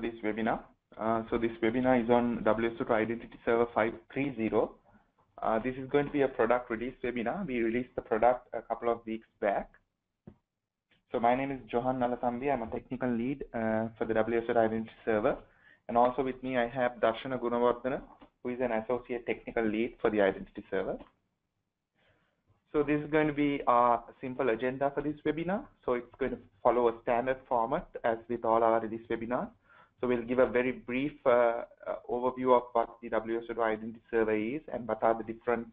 to this webinar. So this webinar is on WSO2 Identity Server 5.3.0. This is going to be a product release webinar. We released the product a couple of weeks back. So my name is Johann Nallathamby. I'm a technical lead for the WSO2 Identity Server. And also with me, I have Darshana Gunawardena, who is an associate technical lead for the Identity Server. So this is going to be our simple agenda for this webinar. So it's going to follow a standard format as with all our release webinars. So we'll give a very brief overview of what the WSO2 Identity Server is and what are the different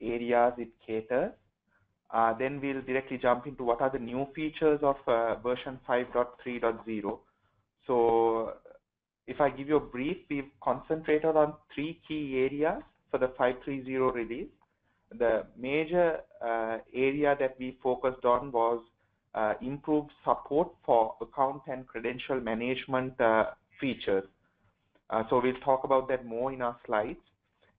areas it caters. Then we'll directly jump into what are the new features of version 5.3.0. So if I give you a brief, we've concentrated on three key areas for the 5.3.0 release. The major area that we focused on was improved support for account and credential management features. So we'll talk about that more in our slides.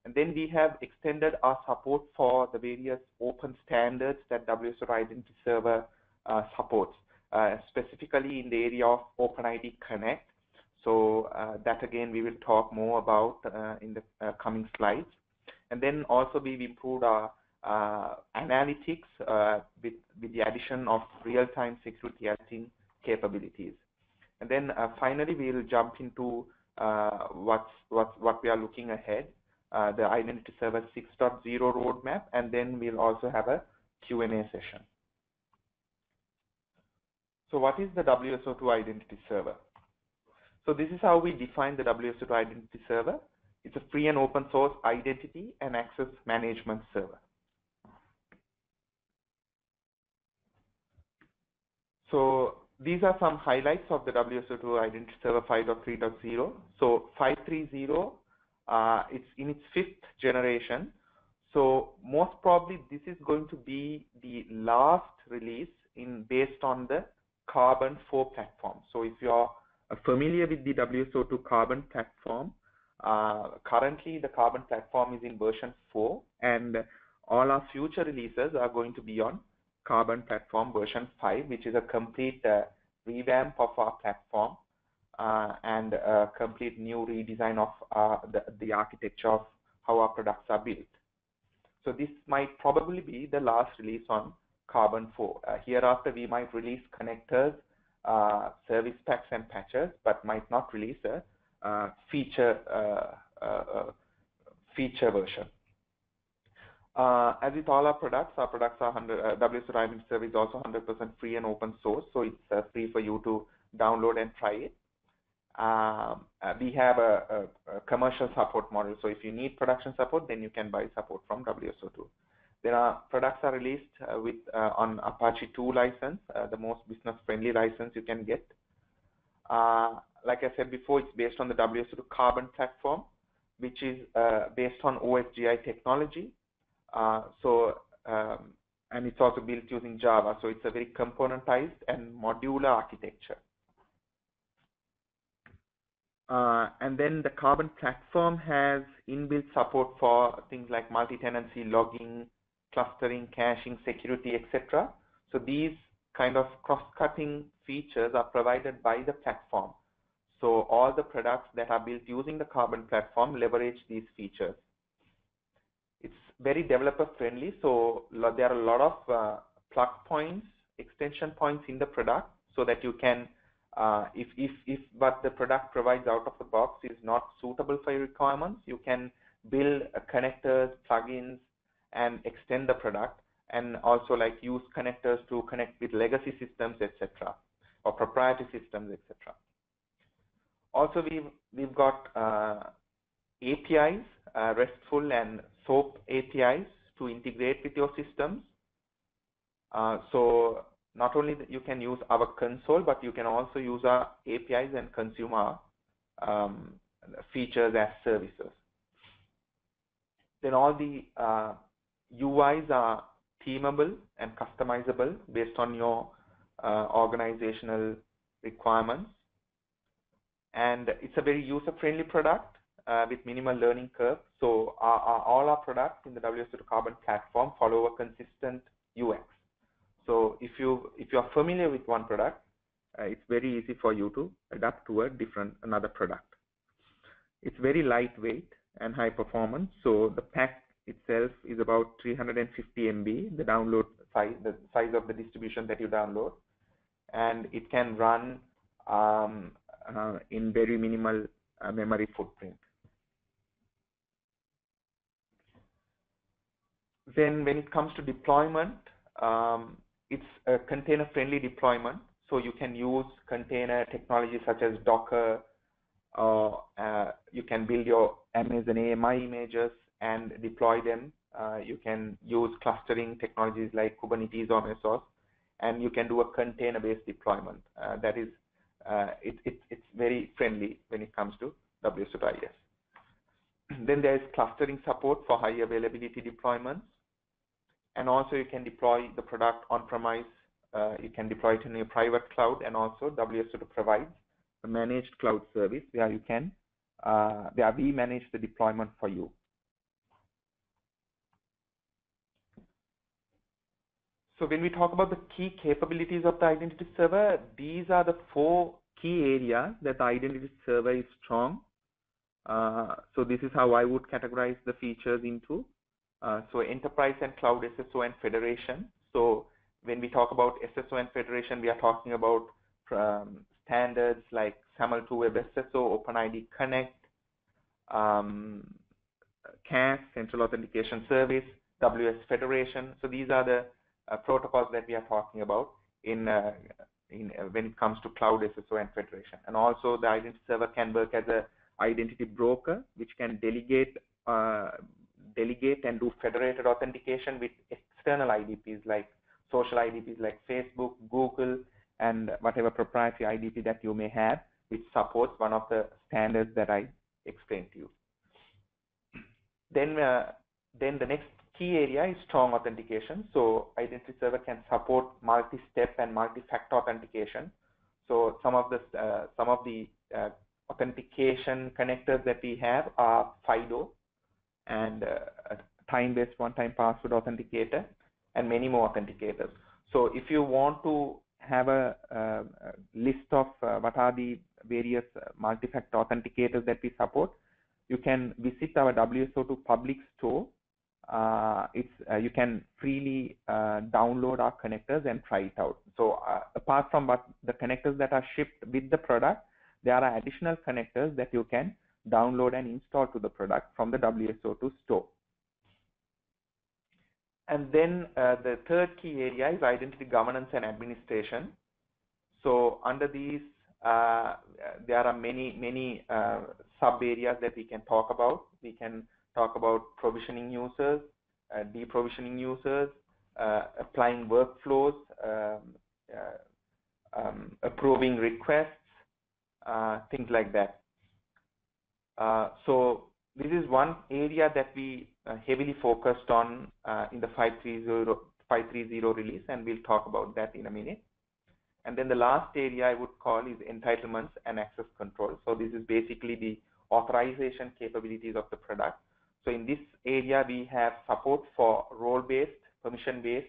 And then we have extended our support for the various open standards that WSO2 Identity Server supports, specifically in the area of OpenID Connect. So that again we will talk more about in the coming slides. And then also we've improved our analytics with the addition of real-time security alerting capabilities. And then finally we will jump into what we are looking ahead, the Identity Server 6.0 roadmap, and then we'll also have a Q&A session. So what is the WSO2 Identity Server? So this is how we define the WSO2 Identity Server. It's a free and open source identity and access management server. So these are some highlights of the WSO2 Identity Server 5.3.0. So 5.3.0, it's in its 5th generation. So most probably this is going to be the last release based on the Carbon 4 platform. So if you're familiar with the WSO2 Carbon platform, currently the Carbon platform is in version 4, and all our future releases are going to be on Carbon platform version 5, which is a complete revamp of our platform and a complete new redesign of the architecture of how our products are built. So this might probably be the last release on Carbon 4. Hereafter we might release connectors, service packs and patches, but might not release a feature version. As with all our products are WSO2 Identity Server is also 100% free and open source, so it's free for you to download and try it. We have a commercial support model, so if you need production support, then you can buy support from WSO2. Then our products are released on Apache 2 license, the most business-friendly license you can get. Like I said before, it's based on the WSO2 Carbon platform, which is based on OSGI technology. And it's also built using Java, so it's a very componentized and modular architecture. And then the Carbon platform has inbuilt support for things like multi-tenancy, logging, clustering, caching, security, etc. So these kind of cross-cutting features are provided by the platform. So all the products that are built using the Carbon platform leverage these features. It's very developer friendly, so there are a lot of plug points, extension points in the product, so that you can, if what the product provides out of the box is not suitable for your requirements, you can build connectors, plugins, and extend the product, and also like use connectors to connect with legacy systems, etc., or proprietary systems, etc. Also, we've got APIs, RESTful and SOAP APIs to integrate with your systems. So not only you can use our console, but you can also use our APIs and consume our features as services. Then all the UIs are themable and customizable based on your organizational requirements. And it's a very user-friendly product with minimal learning curve. So all our products in the WSO2 Carbon platform follow a consistent UX. So if you are familiar with one product, it's very easy for you to adapt to a another product. It's very lightweight and high performance. So the pack itself is about 350 MB, the download size, the size of the distribution that you download, and it can run in very minimal memory footprint. Then when it comes to deployment, it's a container-friendly deployment. So you can use container technology such as Docker, or you can build your Amazon AMI images and deploy them. You can use clustering technologies like Kubernetes or Mesos, and you can do a container-based deployment. That is, it's very friendly when it comes to WSO2IS. Then there is clustering support for high availability deployments, and also you can deploy the product on-premise. You can deploy it in a private cloud, and also WSO2 provides a managed cloud service where you can we manage the deployment for you. So when we talk about the key capabilities of the identity server, these are the four key areas that the identity server is strong. So this is how I would categorize the features into. So enterprise and cloud SSO and federation. So when we talk about SSO and federation, we are talking about standards like SAML to Web SSO, OpenID Connect, CAS, Central Authentication Service, WS Federation. So these are the protocols that we are talking about when it comes to cloud SSO and federation. And also the identity server can work as a identity broker, which can delegate and do federated authentication with external IDPs like social IDPs like Facebook, Google, and whatever proprietary IDP that you may have, which supports one of the standards that I explained to you. Then the next key area is strong authentication. So identity server can support multi-step and multi-factor authentication. So some of the authentication connectors that we have are FIDO and time-based one-time password authenticator and many more authenticators. So if you want to have a list of what are the various multi-factor authenticators that we support, you can visit our WSO2 public store. You can freely download our connectors and try it out. So apart from the connectors that are shipped with the product, there are additional connectors that you can download and install to the product from the WSO2 store. And then the third key area is identity governance and administration. So under these, there are many sub areas that we can talk about. We can talk about provisioning users, deprovisioning users, applying workflows, approving requests, things like that. So this is one area that we heavily focused on in the 5.3.0 release, and we'll talk about that in a minute. And then the last area I would call is entitlements and access control. So this is basically the authorization capabilities of the product. So in this area, we have support for role-based, permission-based,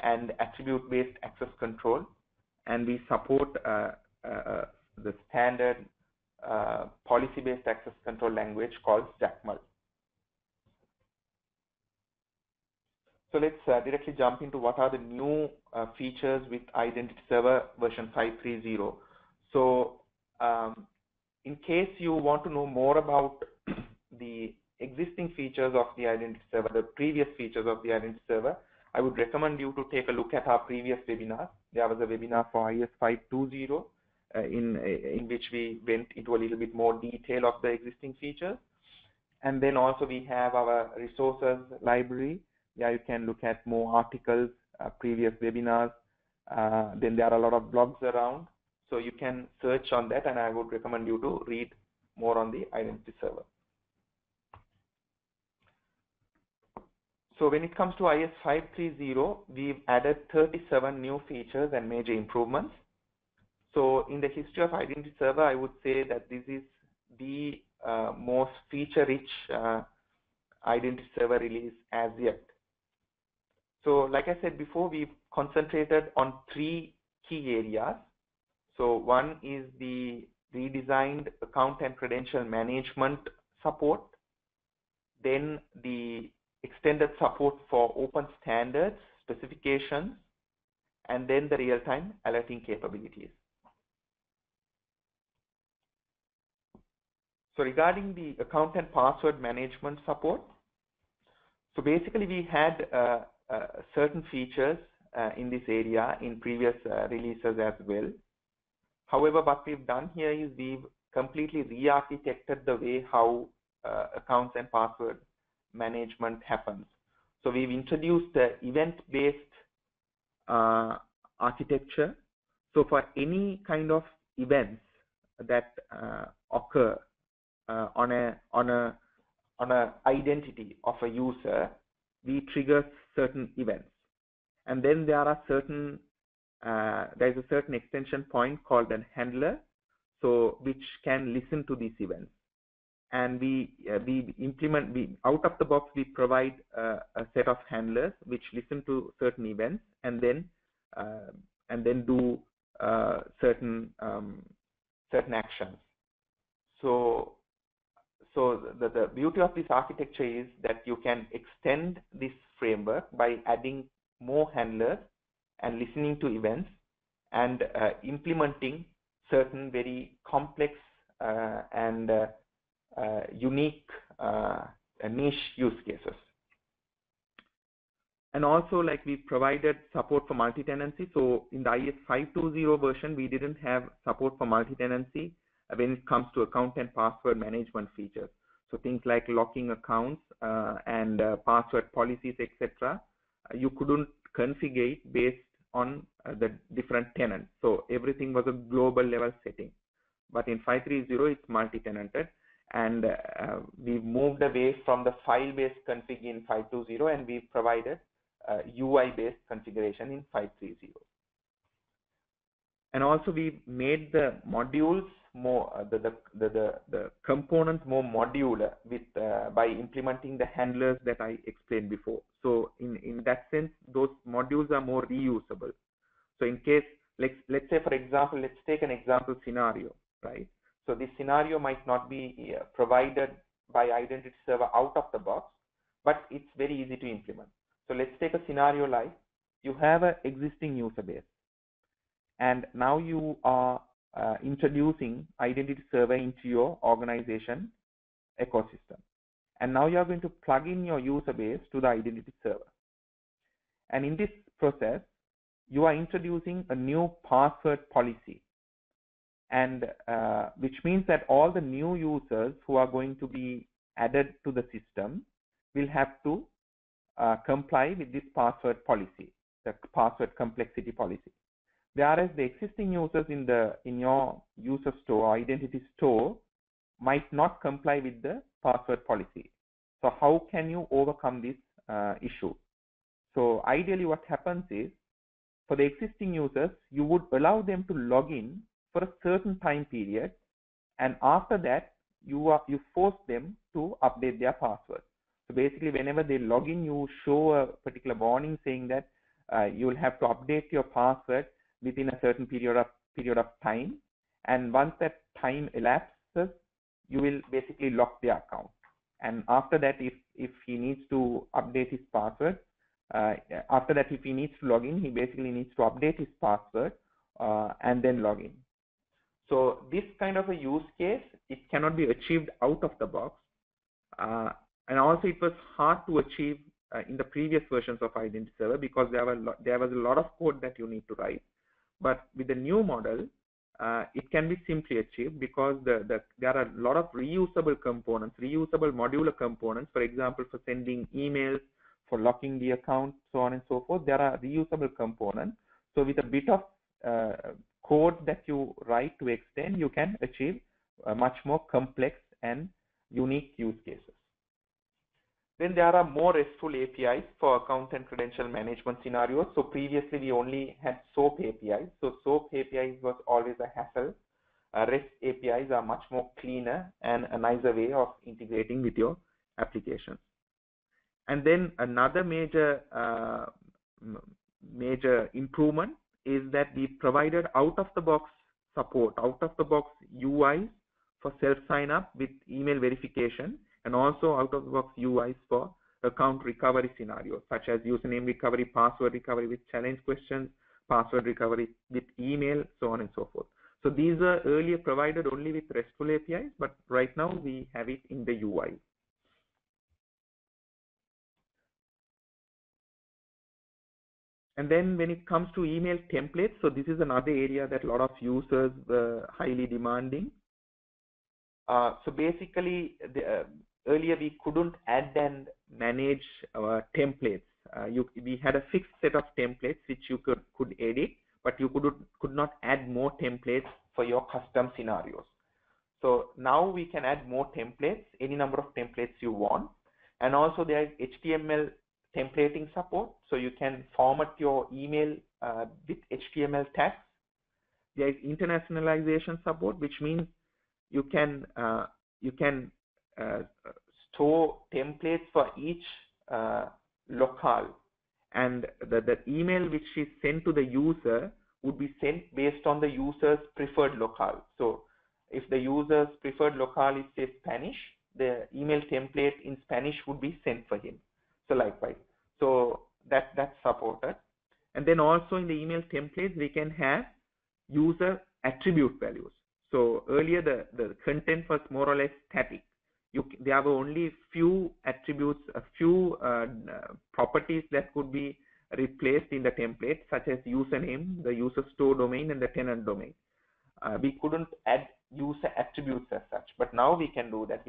and attribute-based access control, and we support the standard policy-based access control language called JACML. So let's directly jump into what are the new features with Identity Server version 5.3.0. So in case you want to know more about the existing features of the Identity Server, the previous features of the Identity Server, I would recommend you to take a look at our previous webinar. There was a webinar for IS 5.2.0. In which we went into a little bit more detail of the existing features. And then also we have our resources library. Yeah, you can look at more articles, previous webinars. Then there are a lot of blogs around. So you can search on that, and I would recommend you to read more on the identity server. So when it comes to IS 5.3.0, we've added 37 new features and major improvements. So in the history of Identity Server, I would say that this is the most feature-rich Identity Server release as yet. So like I said before, we've concentrated on three key areas. So one is the redesigned account and credential management support, then the extended support for open standards, specifications, and then the real-time alerting capabilities. So regarding the account and password management support, so basically we had certain features in this area in previous releases as well. However, what we've done here is we've completely re-architected the way how accounts and password management happens. So we've introduced event-based architecture. So for any kind of events that occur on a identity of a user, we trigger certain events, and then there are certain there's a certain extension point called a handler, so which can listen to these events. And we out of the box we provide a set of handlers which listen to certain events and then do certain actions. So the beauty of this architecture is that you can extend this framework by adding more handlers and listening to events and implementing certain very complex and unique niche use cases. And also, like, we provided support for multi-tenancy. So in the IS 520 version, we didn't have support for multi-tenancy when it comes to account and password management features. So things like locking accounts and password policies, etc. You couldn't configure based on the different tenants. So everything was a global level setting. But in 530, it's multi-tenanted. And we've moved away from the file-based config in 520, and we've provided UI-based configuration in 530. And also, we've made the modules more the components more modular with by implementing the handlers that I explained before. So in that sense, those modules are more reusable. So in case, let's say, for example, let's take an example scenario, right? So this scenario might not be provided by Identity Server out of the box, but it's very easy to implement. So let's take a scenario like you have an existing user base, and now you are introducing Identity Server into your organization ecosystem. And now you are going to plug in your user base to the Identity Server. And in this process, you are introducing a new password policy. And which means that all the new users who are going to be added to the system will have to comply with this password policy, the password complexity policy. Whereas the existing users in your user store or identity store might not comply with the password policy. So how can you overcome this issue? So ideally, what happens is for the existing users, you would allow them to log in for a certain time period, and after that you force them to update their password. So basically, whenever they log in, you show a particular warning saying that you will have to update your password within a certain period of time, and once that time elapses, you will basically lock their account. And after that, if he needs to update his password, if he needs to log in, he basically needs to update his password and then log in. So this kind of a use case, it cannot be achieved out of the box, and also it was hard to achieve in the previous versions of Identity Server because there was a lot of code that you need to write. But with the new model, it can be simply achieved because there are a lot of reusable components, reusable modular components. For example, for sending emails, for locking the account, so on and so forth. There are reusable components. So with a bit of code that you write to extend, you can achieve much more complex and unique use cases. Then there are more RESTful APIs for account and credential management scenarios. So previously we only had SOAP APIs. So SOAP APIs was always a hassle. REST APIs are much more cleaner and a nicer way of integrating with your applications. And then another major improvement is that we provided out-of-the-box support, out-of-the-box UIs for self-sign-up with email verification, and also out-of-the-box UIs for account recovery scenarios, such as username recovery, password recovery with challenge questions, password recovery with email, so on and so forth. So these are earlier provided only with RESTful APIs, but right now we have it in the UI. And then when it comes to email templates, so this is another area that a lot of users were highly demanding. So basically, earlier we couldn't add and manage our templates. We had a fixed set of templates which you could edit, but you could not add more templates for your custom scenarios. So now we can add more templates, any number of templates you want. And also there is HTML templating support, so you can format your email with HTML tags. There is internationalization support, which means you can store templates for each locale, and the email which is sent to the user would be sent based on the user's preferred locale. So if the user's preferred locale is, say, Spanish, the email template in Spanish would be sent for him. So likewise, so that's supported. And then also in the email templates, we can have user attribute values. So earlier the content was more or less static. There were only few attributes, a few properties that could be replaced in the template, such as username, the user store domain, and the tenant domain. We couldn't add user attributes as such, but now we can do that.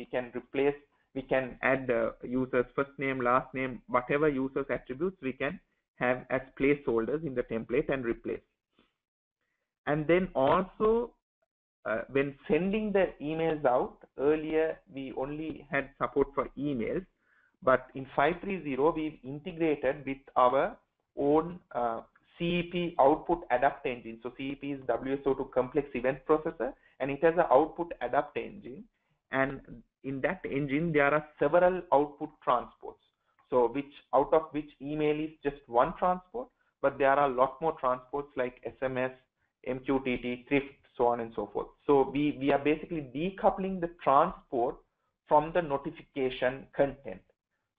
We can add the user's first name, last name, whatever user's attributes we can have as placeholders in the template and replace. And then also when sending the emails out, earlier we only had support for emails, but in 5.3.0 we've integrated with our own CEP output adapt engine. So CEP is WSO2 complex event processor, and it has an output adapt engine. And in that engine, there are several output transports. So out of which email is just one transport, but there are a lot more transports like SMS, MQTT, thrift, so on and so forth. So we are basically decoupling the transport from the notification content.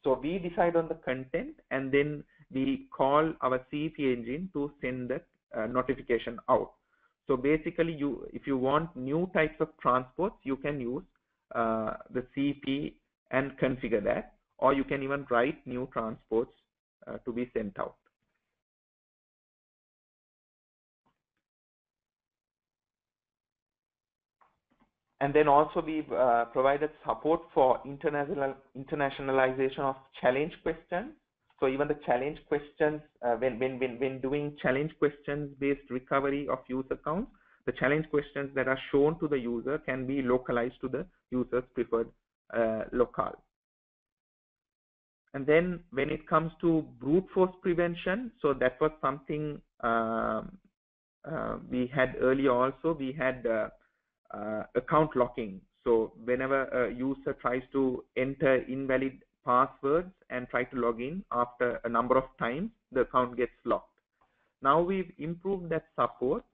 So we decide on the content, and then we call our CEP engine to send the notification out. So basically, if you want new types of transports, you can use the CEP and configure that, or you can even write new transports to be sent out. And then also we've provided support for internationalization of challenge questions. So even the challenge questions, when doing challenge questions based recovery of user accounts, the challenge questions that are shown to the user can be localized to the user's preferred locale. And then when it comes to brute force prevention, so that was something we had earlier also. We had account locking. So whenever a user tries to enter invalid passwords and try to log in after a number of times, the account gets locked. Now we've improved that support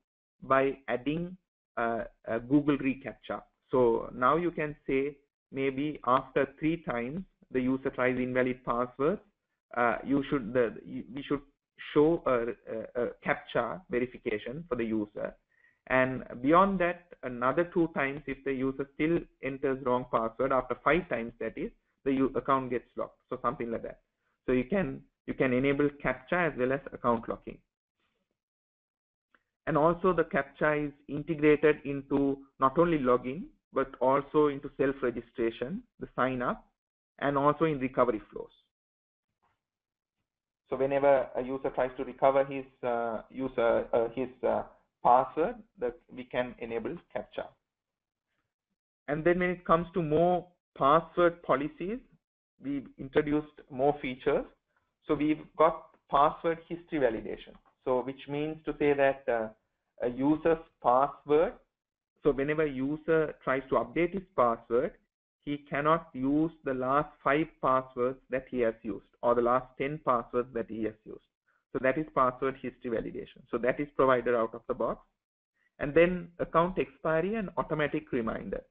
by adding a Google ReCAPTCHA. So now you can say maybe after 3 times the user tries invalid passwords, we should show a CAPTCHA verification for the user. And beyond that, another 2 times if the user still enters wrong password, after 5 times that is, the account gets locked. So something like that. So you can enable CAPTCHA as well as account locking. And also the CAPTCHA is integrated into not only login, but also into self-registration, the sign-up, and also in recovery flows. So whenever a user tries to recover his password, that we can enable CAPTCHA. And then when it comes to more password policies, we've introduced more features. So we've got password history validation. So which means to say that a user's password, so whenever a user tries to update his password, he cannot use the last 5 passwords that he has used, or the last 10 passwords that he has used. So that is password history validation. So that is provided out of the box. and then account expiry and automatic reminder.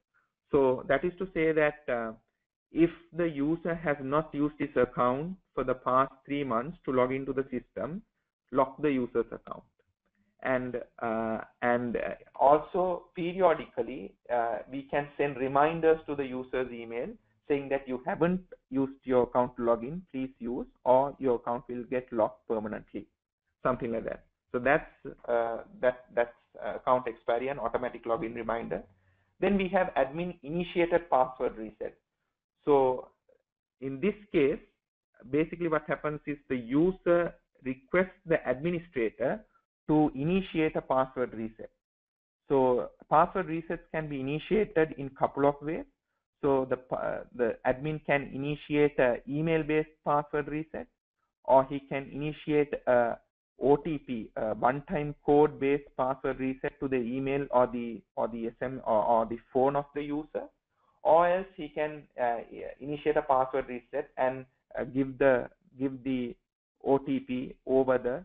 So that is to say that if the user has not used his account for the past 3 months to log into the system, lock the user's account. And also periodically we can send reminders to the user's email saying that you haven't used your account to log in, please use, or your account will get locked permanently, something like that. So that's account expiry and automatic login reminder. Then we have admin initiated password reset. So in this case, basically what happens is the user requests the administrator to initiate a password reset. So password resets can be initiated in a couple of ways. So the admin can initiate an email-based password reset, or he can initiate a OTP, a one-time code-based password reset to the email or the phone of the user, or else he can initiate a password reset and give the OTP over the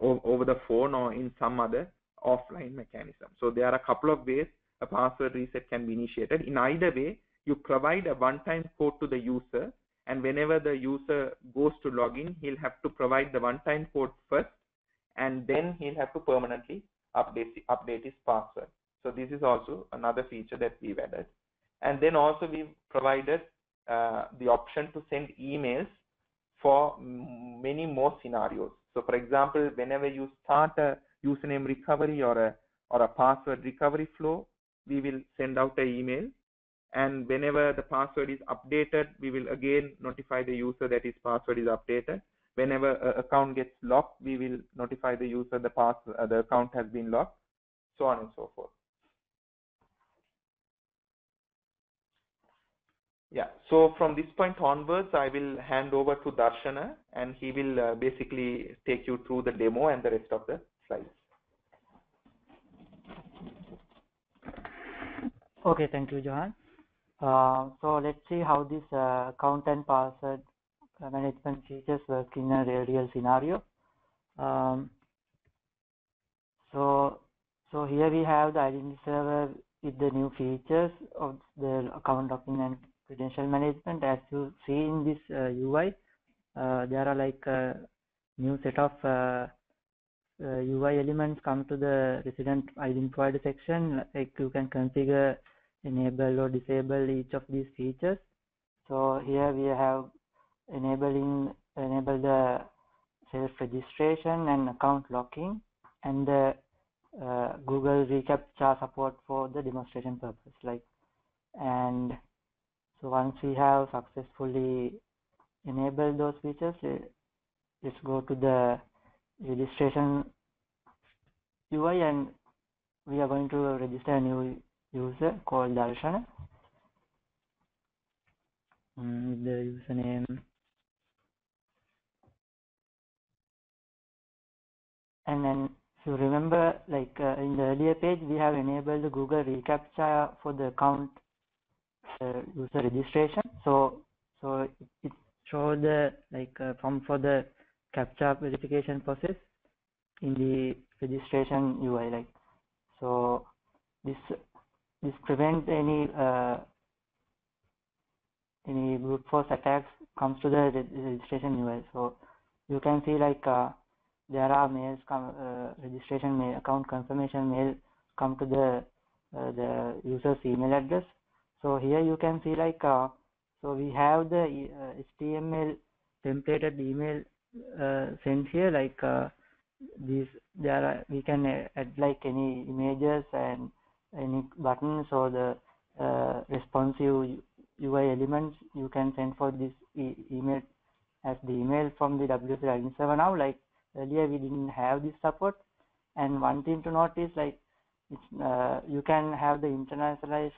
over the phone or in some other offline mechanism. So there are a couple of ways a password reset can be initiated. In either way, you provide a one-time code to the user, and whenever the user goes to log in, he'll have to provide the one-time code first, and then he'll have to permanently update his password. So this is also another feature that we've added. And then also we've provided the option to send emails for many more scenarios. So for example, whenever you start a username recovery or a password recovery flow, we will send out an email, and whenever the password is updated, we will again notify the user that his password is updated. Whenever an account gets locked, we will notify the user the account has been locked, so on and so forth. Yeah, so from this point onwards, I will hand over to Darshana, and he will basically take you through the demo and the rest of the slides. Okay, thank you, Johann. So let's see how this account and password management features work in a real scenario. So here we have the identity server with the new features of the account login and credential management. As you see in this UI, there are like a new set of UI elements come to the resident ID provider section. Like you can configure, enable or disable each of these features. So here we have enable the self registration and account locking and the Google ReCAPTCHA support for the demonstration purpose. So once we have successfully enabled those features, let's go to the registration UI, and we are going to register a new user called Darshana with the username, and then if you remember, like in the earlier page, we have enabled the Google ReCAPTCHA for the account user registration. So it shows the prompt for the CAPTCHA verification process in the registration UI. So this prevents any brute force attacks comes to the registration UI. So you can see there are mails come, registration mail, account confirmation mail come to the user's email address. So here you can see so we have the HTML templated email sent here. We can add any images and any buttons or the responsive UI elements you can send for this email as the email from the WS Federation server now. Earlier we didn't have this support. And one thing to note is you can have the internationalized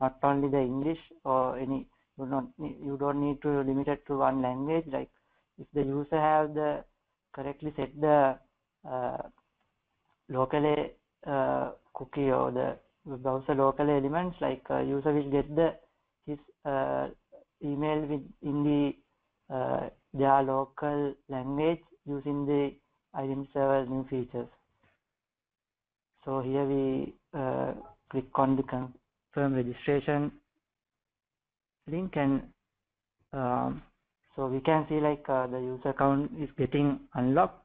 not only the English or any, you don't need to limit it to one language. If the user have the correctly set the locale cookie or the browser local elements, user will get his email in their local language using the identity server new features. So here we click on the confirm registration link, and so we can see like the user account is getting unlocked.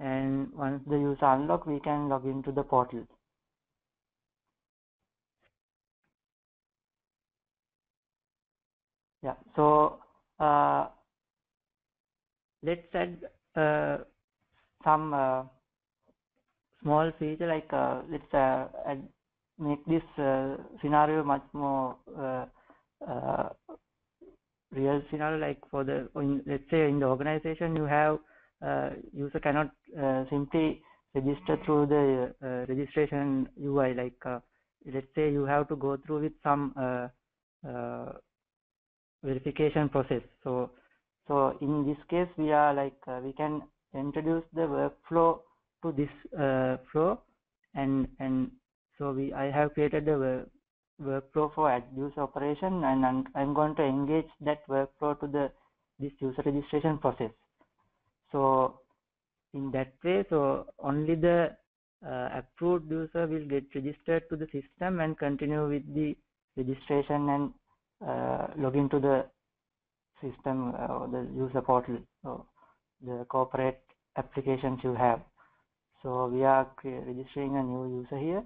And once the user unlocked, we can log into the portal. Yeah, so let's add some small feature, like let's make this scenario much more real scenario. Like for the, let's say in the organization you have user cannot simply register through the registration UI. Like let's say you have to go through with some verification process. So in this case we are like we can introduce the workflow to this flow, and so I have created the workflow for add user operation, and I'm going to engage that workflow to this user registration process. So in that way, so only the approved user will get registered to the system and continue with the registration and login to the system or the user portal, so the corporate applications you have. So we are registering a new user here.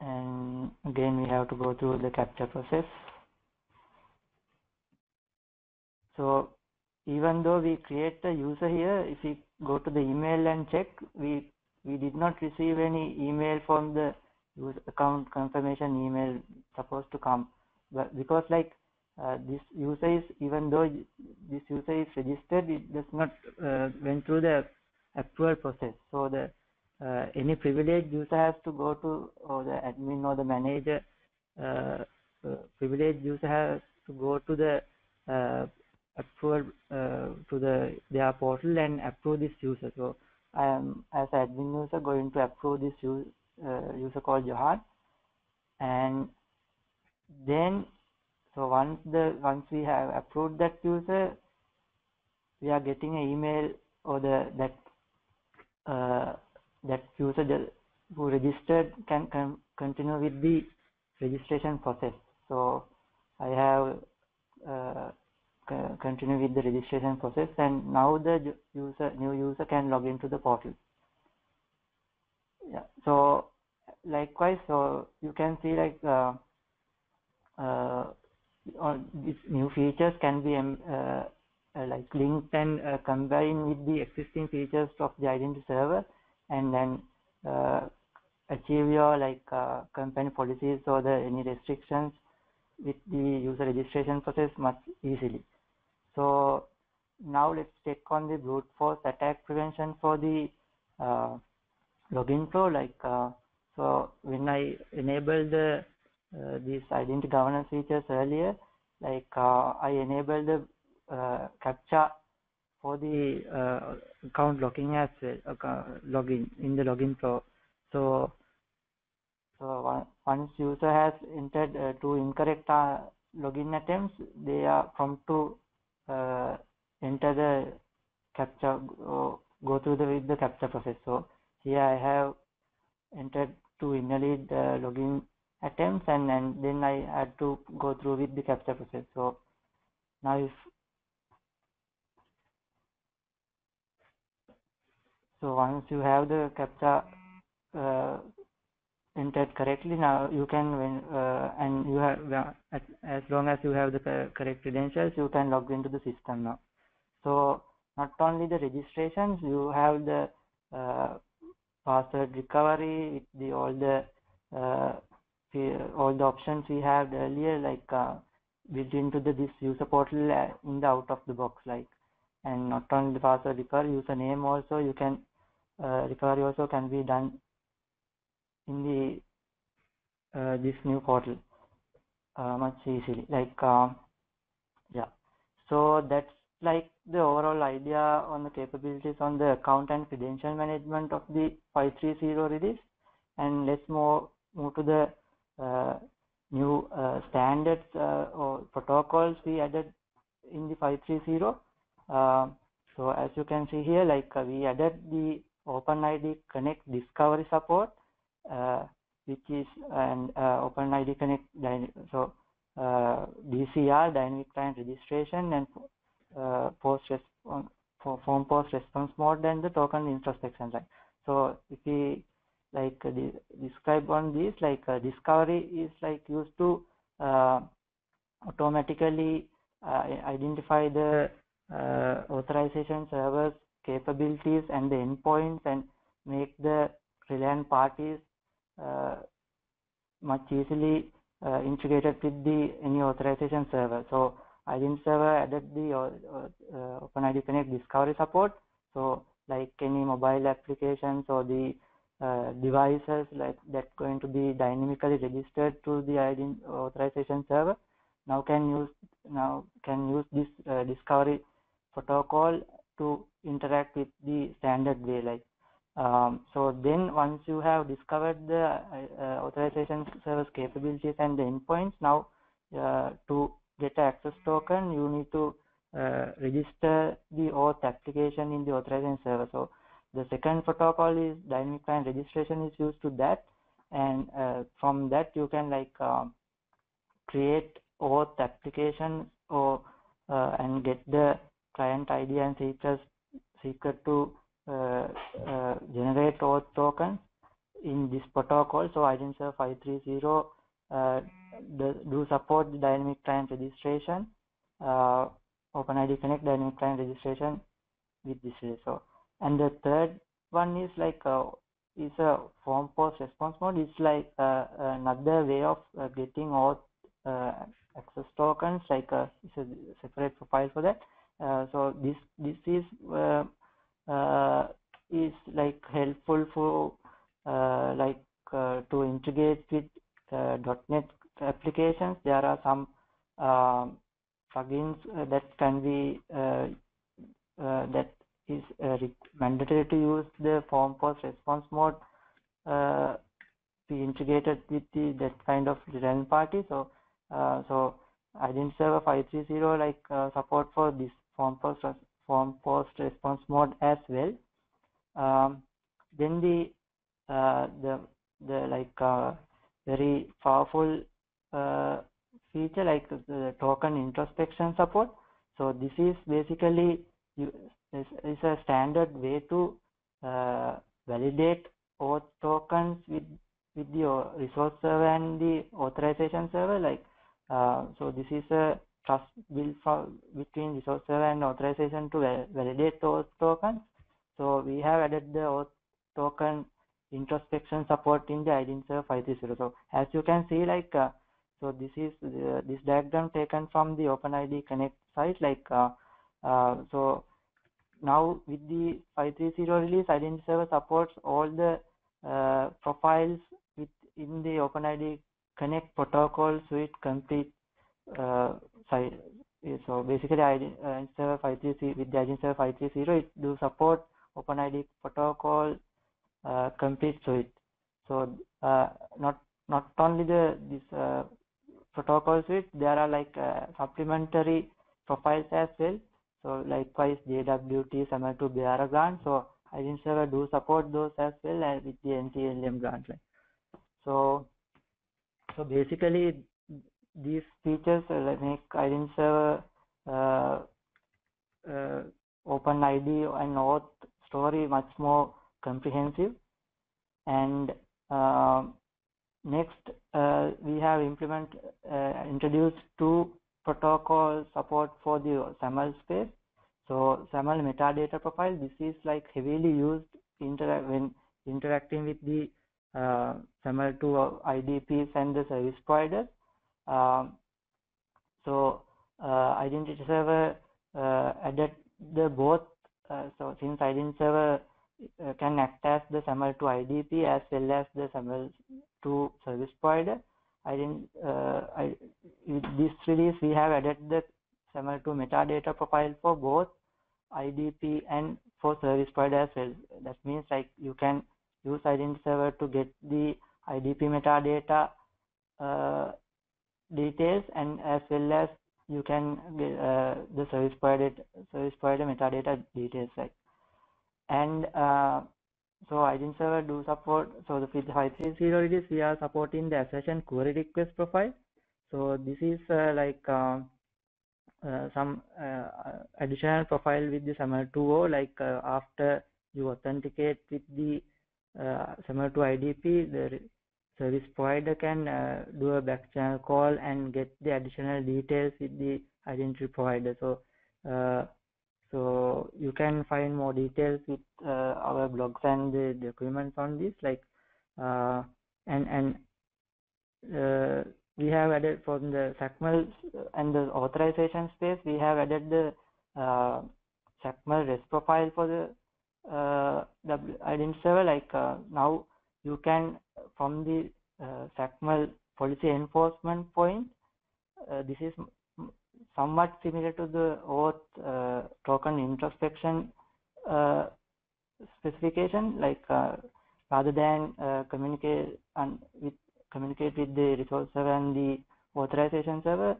And again, we have to go through the capture process. So even though we create a user here, if we go to the email and check, we did not receive any email from the user account confirmation email supposed to come, but because like this user is, even though this user is registered, it does not went through the approval process. So the any privileged user has to go to, or the admin or the manager, privileged user has to go to the approval to their portal and approve this user. So I am, as an admin user, going to approve this user called Johann, and then so once we have approved that user, we are getting an email, or that user who registered can continue with the registration process. So I have continue with the registration process, and now the new user can log into the portal. Yeah, so likewise, so you can see like these new features can be like linked and combined with the existing features of the identity server, and then achieve your like company policies or any restrictions with the user registration process much easily. So now let's check on the brute force attack prevention for the login flow. Like so when I enable the these identity governance features earlier, like I enable the CAPTCHA for the account locking as well, login in the login flow. So once user has entered two incorrect login attempts, they are prompted to enter the CAPTCHA, go through with the CAPTCHA process. So here I have entered two invalid login attempts, and then I had to go through with the CAPTCHA process. So now once you have the CAPTCHA entered correctly, now you can and you have, as long as you have the correct credentials, you can log into the system now. So not only the registrations, you have the password recovery with the all the options we had earlier, like built into this user portal in the out of the box. Like, and not only the password recovery, username also you can recovery also can be done in the this new portal much easily. Like yeah, so that's like the overall idea on the capabilities on the account and credential management of the 5.3.0 release. And let's move to the new standards or protocols we added in the 5.3.0. So as you can see here, like we added the OpenID Connect discovery support, which is an OpenID Connect, so DCR, dynamic client registration, and form post response mode, and the token introspection line. So if we like describe on this, like discovery is like used to automatically identify the authorization servers, capabilities, and the endpoints, and make the relevant parties much easily integrated with any authorization server. So IAM server added the OpenID Connect discovery support. So like any mobile applications or the devices like that going to be dynamically registered to the authorization server now can use this discovery protocol to interact with the standard way, like so then once you have discovered the authorization service capabilities and the endpoints, now to get access token you need to register the auth application in the authorization server. So the second protocol is dynamic client registration is used to that, and from that you can like create auth application or and get the client ID and secret to generate auth tokens in this protocol. So IAM server 530 do support the dynamic client registration, OpenID Connect dynamic client registration with this way. So and the third one is like is a form post response mode. It's like another way of getting auth access tokens, like it's a separate profile for that. So this is like helpful for to integrate with .NET applications. There are some plugins that can be that is mandatory to use the form post response mode be integrated with that kind of relevant party. So so IAM server 530 like support for this form post response mode as well. Then the like very powerful feature like the token introspection support. So this is basically is a standard way to validate auth tokens with the resource server and the authorization server, like so this is a trust built between resource server and authorization to validate those tokens. So we have added the auth token introspection support in the IAM server 530. So as you can see, like so this is this diagram taken from the OpenID Connect site, like so now with the 530 release, IAM server supports all the profiles within the OpenID Connect protocol suite complete site. So basically IAM server 530 with the IAM server 530 it do support OpenID protocol complete suite. So not only this protocol suite, there are like supplementary profiles as well. So likewise JWT, SAML2, BRA grant, so IAM server do support those as well, and with the NTLM grant line. So basically these features make IAM server OpenID and auth story much more comprehensive. And next we have introduced two protocol support for the SAML space. So SAML metadata profile, this is like heavily used when interacting with the SAML2 IDPs and the service providers. So identity server added the both, so since identity server can act as the SAML2 IDP as well as the SAML2 service provider, with this release we have added the SAML2 metadata profile for both IDP and for service provider as well. That means like you can use IAM server to get the IDP metadata details, and as well as you can get the service provider metadata details, right? And so IDIN server do support, so the with 530 it is, we are supporting the assertion query request profile. So this is some additional profile with the SAML2O, like after you authenticate with the SAML2 IDP, the service provider can do a back channel call and get the additional details with the identity provider. So so you can find more details with our blogs and the documents on this, like we have added from the JACML and the authorization space, we have added the JACML REST profile for the identity server. Like now you can, from the JACML policy enforcement point, this is somewhat similar to the OAuth token introspection specification, like rather than communicate with the resource server and the authorization server,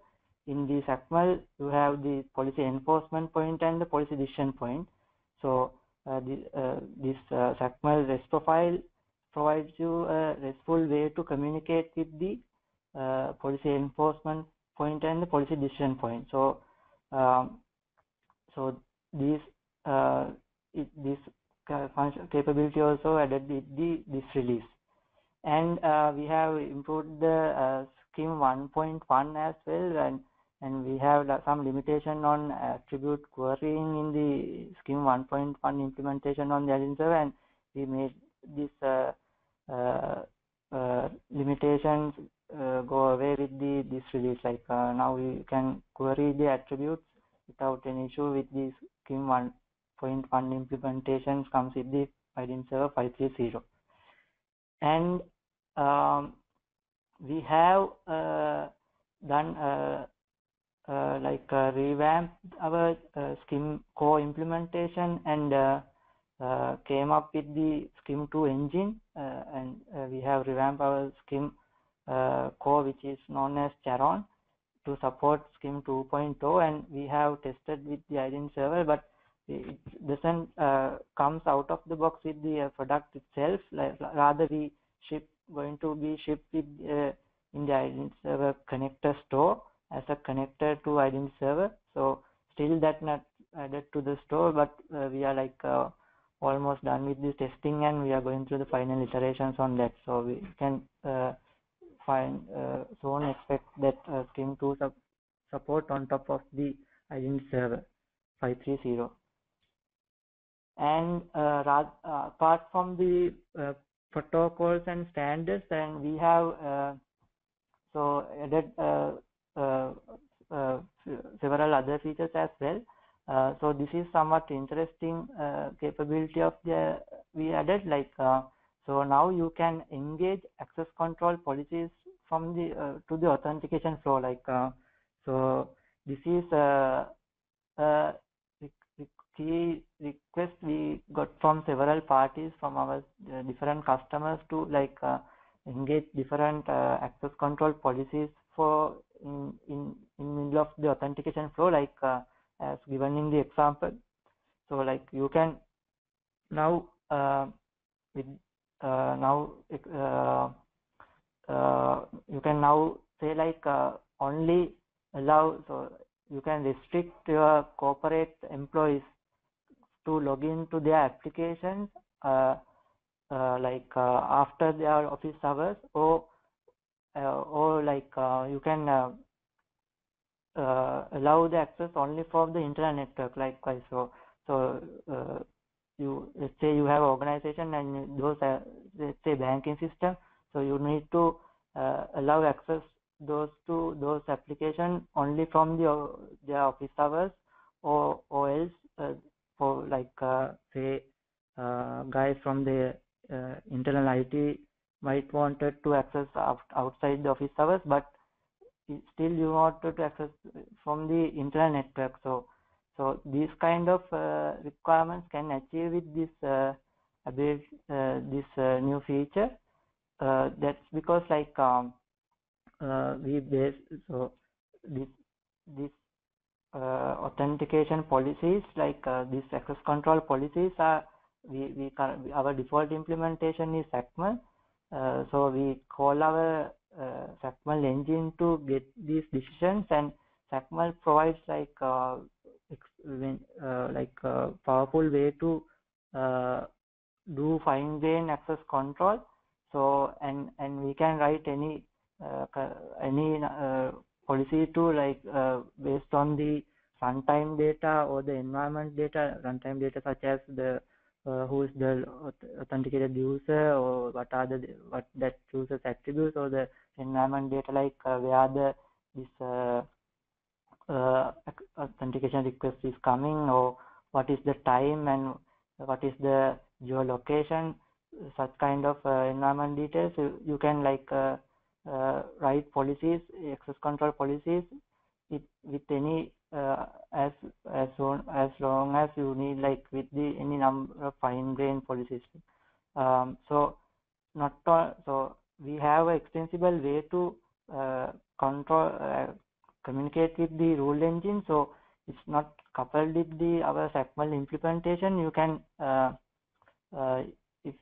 in the JACML you have the policy enforcement point and the policy decision point. So this JACML REST profile provides you a RESTful way to communicate with the policy enforcement point and the policy decision point. So so these this capability also added with this release. And we have improved the scheme 1.1 as well, and we have some limitation on attribute querying in the scheme 1.1 implementation on the identity server, and we made this limitations go away with this release. Like now we can query the attributes without any issue with this scheme 1.1 implementations comes with the identity server 530. And we have done revamped our SCIM core implementation, and came up with the SCIM 2 engine, and we have revamped our SCIM core, which is known as Charon, to support SCIM 2.0. And we have tested with the identity server, but it doesn't comes out of the box with the product itself. Like, rather we going to be shipped with in the identity server connector store as a connector to identity server. So still that not added to the store, but we are almost done with this testing, and we are going through the final iterations on that. So we can soon expect that SCIM 2 support on top of the identity server 530. And apart from the protocols and standards, and we have so added several other features as well. So this is somewhat interesting capability of the we added, like so now you can engage access control policies from the to the authentication flow. Like so this is key request we got from several parties, from our different customers, to like engage different access control policies for in middle of the authentication flow, like as given in the example. So like you can now you can now say like only allow, so you can restrict your corporate employees to log in to their applications after their office hours, or you can allow the access only for the internal network. Likewise, so you, let's say you have organization and those are, let's say, banking system, so you need to allow access those applications only from their office hours, or else for say guys from the internal IT might wanted to access outside the office hours, but still you wanted to access from the internal network. So these kind of requirements can achieve with this new feature. That's because we base, so this authentication policies, like these access control policies are our default implementation is SACML. So we call our SACML engine to get these decisions, and SACML provides like a powerful way to do fine-grained access control. So and we can write any policy to based on the runtime data or the environment data, runtime data such as the who is the authenticated user, or what that user's attributes, or the environment data like where this authentication request is coming, or what is the time and what is the geolocation, such kind of environment details. You can write policies, access control policies, with any as long as you need, like with the any number of fine-grained policies. So we have an extensible way to communicate with the rule engine. So it's not coupled with our SACML implementation. You can if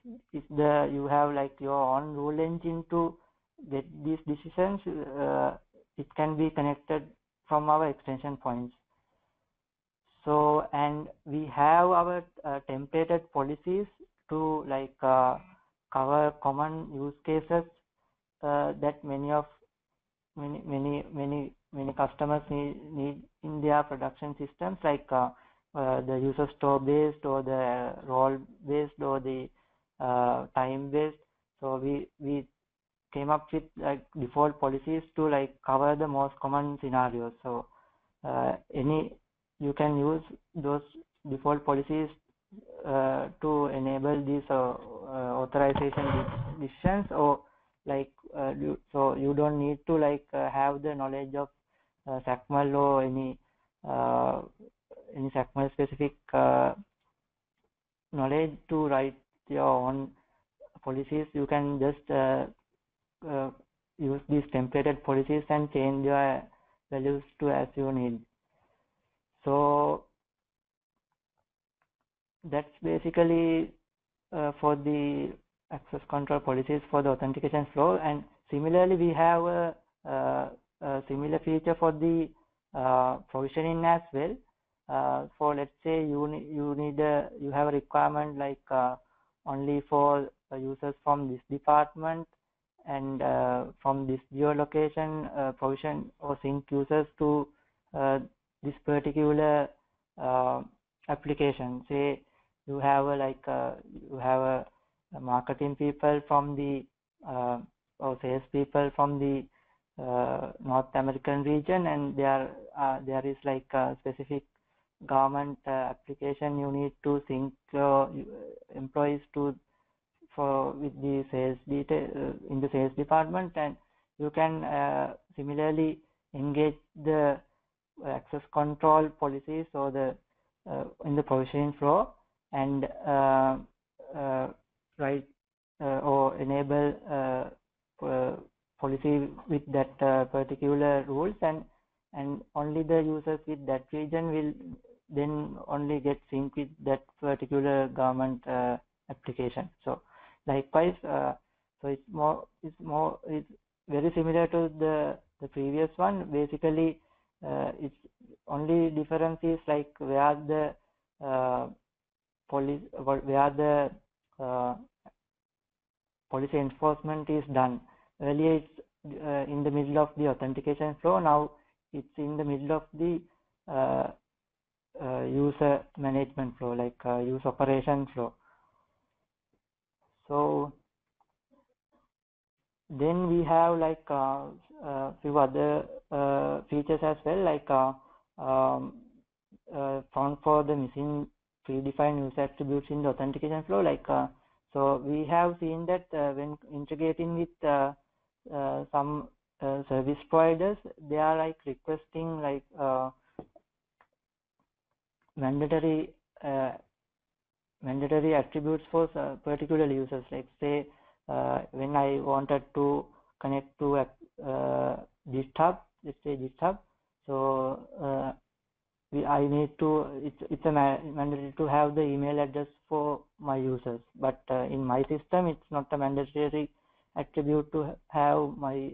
you have like your own rule engine to get these decisions, it can be connected from our extension points. So and we have our templated policies to cover common use cases that many customers need in their production systems, like the user store based, or the role based, or the time based. So we came up with default policies to cover the most common scenarios. So you can use those default policies to enable these authorization decisions, or so you don't need to have the knowledge of SACML or any SACML specific knowledge to write your own policies. You can just use these templated policies and change your values to as you need. So that's basically for the access control policies for the authentication flow. And similarly, we have a similar feature for the provisioning as well. For let's say you have a requirement only for users from this department and from this geolocation, provision or sync users to this particular application. Say you have a marketing people from the or sales people from the North American region, and there is a specific government application you need to sync your employees to with the sales detail in the sales department, and you can similarly engage the access control policies or the in the provisioning flow, and write or enable policy with that particular rules, and only the users with that region will then only get synced with that particular government application. So likewise, so it's very similar to the previous one. Basically, it's only difference is where the policy enforcement is done. Earlier, it's in the middle of the authentication flow. Now, it's in the middle of the user management flow, use operation flow. So then we have few other features as well, found for the missing predefined user attributes in the authentication flow. So we have seen that when integrating with some service providers, they are requesting mandatory attributes for particular users. Like say when I wanted to connect to GitHub, let's say GitHub, so I need to, it's mandatory to have the email address for my users, but in my system it's not a mandatory attribute to have my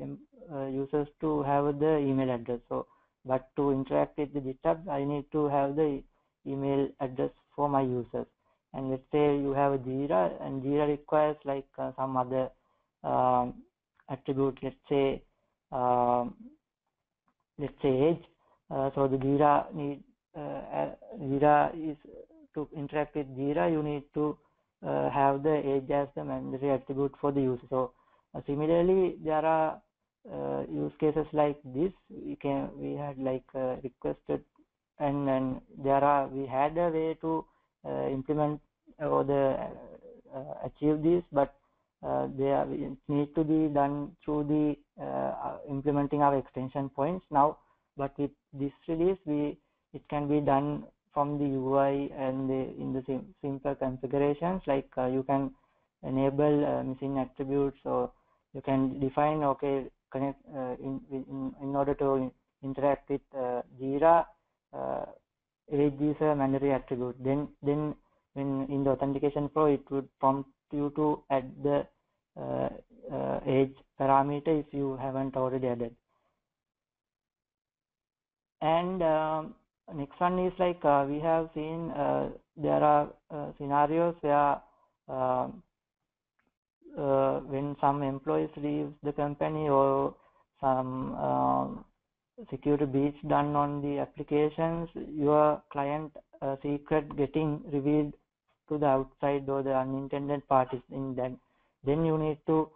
users to have the email address. So, but to interact with the GitHub, I need to have the email address for my users. And let's say you have a Jira, and Jira requires like some other attribute, let's say age. So the Jira need Jira is to interact with Jira, you need to have the age as the mandatory attribute for the user. So similarly, there are use cases like this. We had like requested, and we had a way to implement or achieve this, but it need to be done through the implementing our extension points now. But with this release, it can be done from the UI and in the simple configurations, like you can enable missing attributes, or you can define, okay, connect in order to interact with Jira, age is a mandatory attribute. Then in the authentication flow, it would prompt you to add the age parameter if you haven't already added. And next one is like we have seen there are scenarios where when some employees leave the company, or some security breach done on the applications, your client secret getting revealed to the outside or the unintended parties. In that, then you need to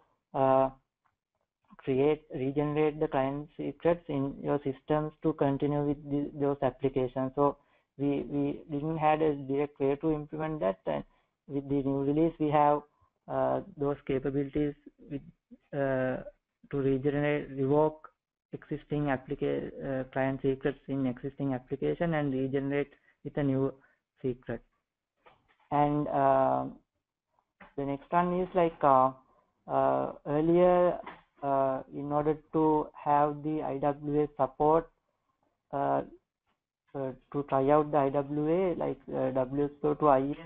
regenerate the client secrets in your systems to continue with those applications. So we didn't had a direct way to implement that, and with the new release we have those capabilities with, to revoke existing client secrets in existing application and regenerate with a new secret. And the next one is like earlier, in order to have the IWA support, to try out the IWA, like WSO2 IS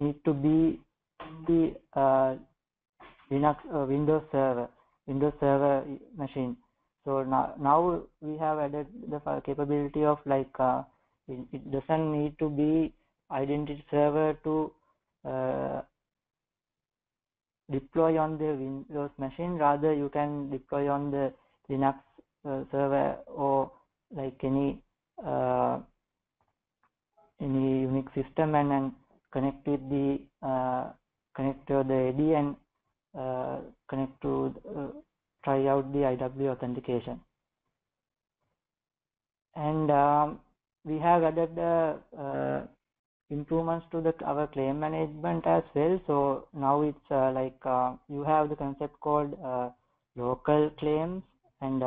need to be in the Linux Windows Server machine. So now we have added the capability of like it doesn't need to be identity server to deploy on the Windows machine. Rather, you can deploy on the Linux server, or like any Unix system, and then connect with the connect to the AD and connect to try out the IWA authentication. And we have added the improvements to our claim management as well. So now it's like you have the concept called local claims, and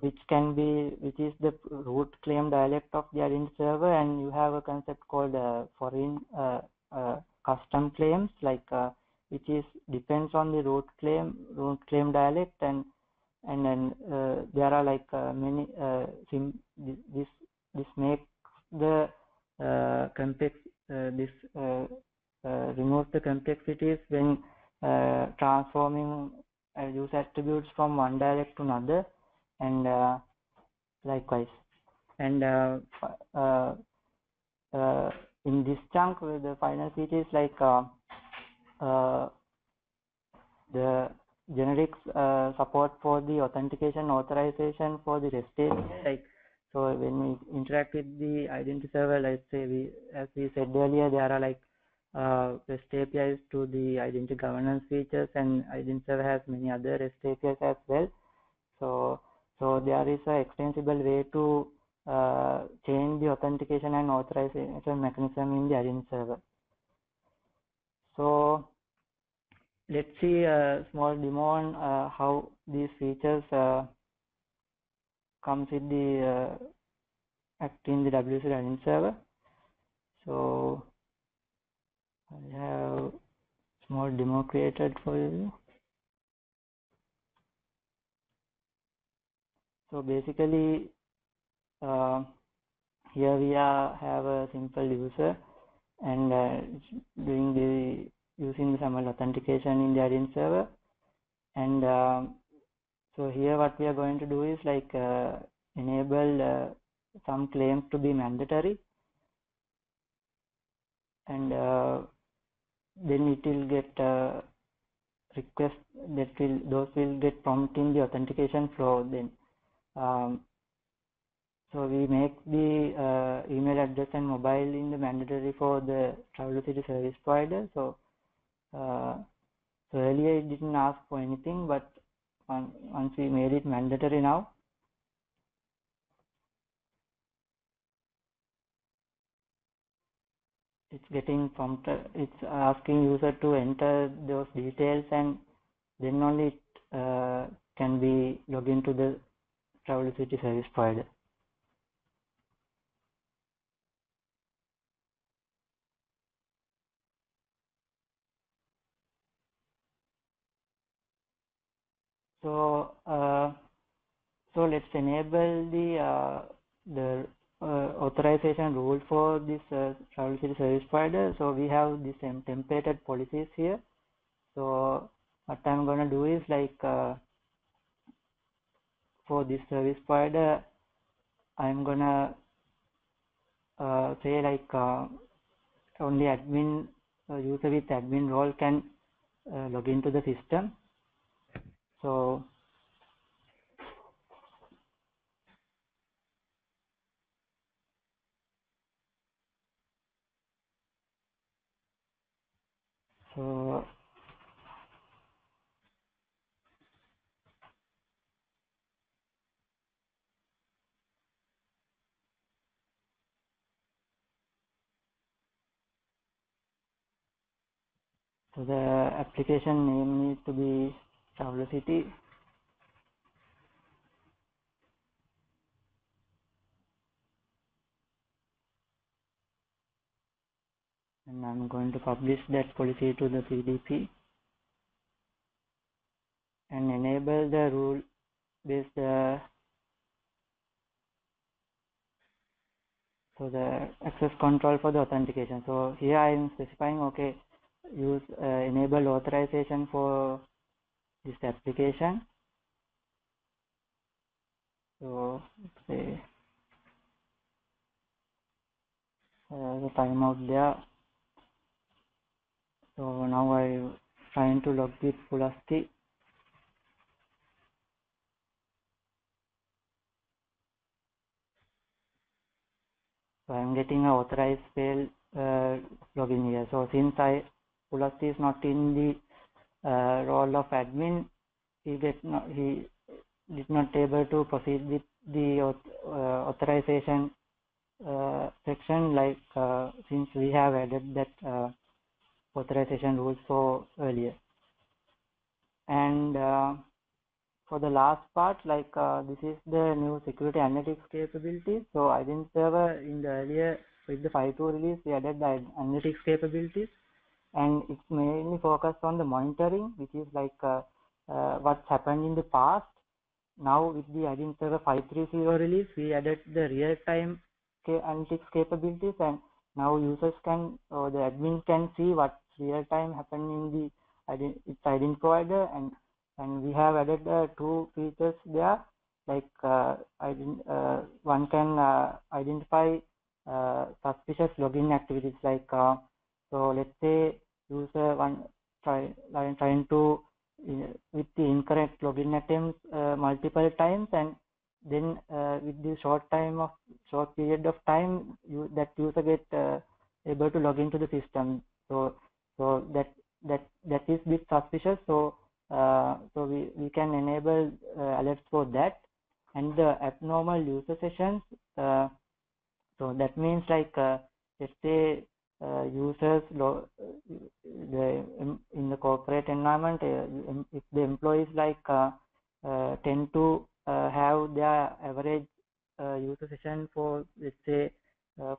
which is the root claim dialect of the identity server, and you have a concept called foreign custom claims, like which is depends on the root claim dialect, and then there are like many this makes the removes the complexities when transforming user attributes from one dialect to another, and likewise. And in this chunk, the final feature is like the generic support for the authentication authorization for the REST API, like. So when we interact with the identity server, let's say as we said earlier, there are like REST APIs to the identity governance features, and identity server has many other REST APIs as well. So there is an extensible way to change the authentication and authorization mechanism in the identity server. So let's see a small demo on how these features comes with the in the WSO2 Identity Server. So I have small demo created for you. So So basically here we have a simple user, and doing using the SAML authentication in the IDN server. And so here what we are going to do is like enable some claims to be mandatory, and then it will get request that those will get prompted in the authentication flow. Then so we make the email address and mobile in the mandatory for the traveler city service provider. So so earlier it didn't ask for anything, but once we made it mandatory now. It's getting prompted, it's asking user to enter those details, and then only it can be logged into the travel city service provider. So so let's enable the authorization rule for this travel city service provider. So we have this templated policies here. So what I'm going to do is like for this service provider, I'm going to say like only admin user with admin role can log into the system. So so the application name needs to be Traveler City. And I'm going to publish that policy to the CDP and enable the rule based so the access control for the authentication. So here I am specifying, okay, use enable authorization for this application. So let's say the timeout there. So now I'm trying to log with full ASCII. So I'm getting an authorized fail login here. So since full ASCII is not in the role of admin, he did not able to proceed with the authorization section, like since we have added that authorization rules for earlier. And for the last part, like this is the new security analytics capabilities. So IDN server in the earlier with the 5.2 release, we added the analytics capabilities, and it's mainly focused on the monitoring, which is like what's happened in the past. Now with the IDN server 5.3.0 release, we added the real-time analytics capabilities, and now users can, or the admin can see what real time happened in the IDN provider, and we have added 2 features there, like one can identify suspicious login activities, like so let's say user one trying to with the incorrect login attempts multiple times, and then with the short period of time that user get able to log into the system. So that is a bit suspicious. So so we can enable alerts for that. And the abnormal user sessions, so that means like let's say users in the corporate environment, if the employees like tend to have their average user session for let's say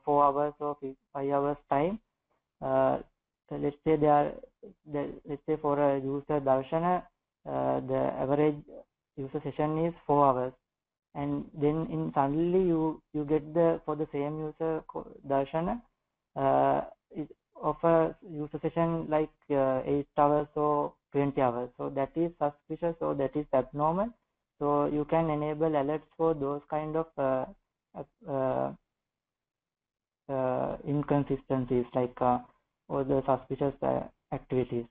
4 hours or 5 hours time. So let's say let's say for a user Darshana, the average user session is 4 hours, and then in suddenly you get the, for the same user Darshana of a user session like 8 hours or 20 hours. So that is suspicious or that is abnormal. So you can enable alerts for those kind of inconsistencies, like or the suspicious activities.